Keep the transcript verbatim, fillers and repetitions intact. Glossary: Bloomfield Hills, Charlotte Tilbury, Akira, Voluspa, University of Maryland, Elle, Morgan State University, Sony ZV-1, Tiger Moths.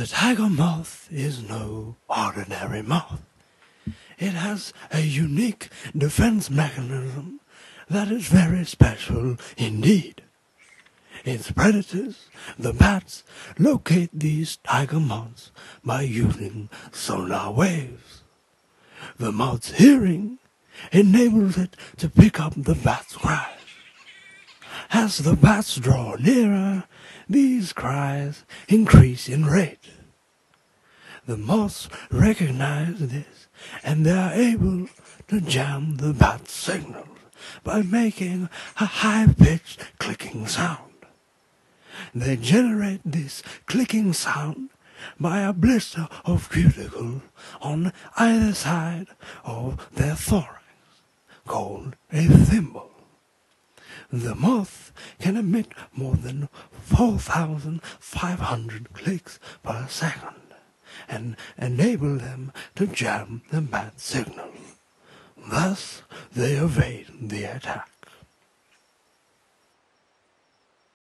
The tiger moth is no ordinary moth. It has a unique defense mechanism that is very special indeed. Its predators, the bats, locate these tiger moths by using sonar waves. The moth's hearing enables it to pick up the bat's cries. As the bats draw nearer, these cries increase in rate. The moths recognize this, and they are able to jam the bat's signals by making a high-pitched clicking sound. They generate this clicking sound by a blister of cuticle on either side of their thorax, called a thimble. The moth can emit more than four thousand five hundred clicks per second and enable them to jam the bat signal. Thus, they evade the attack.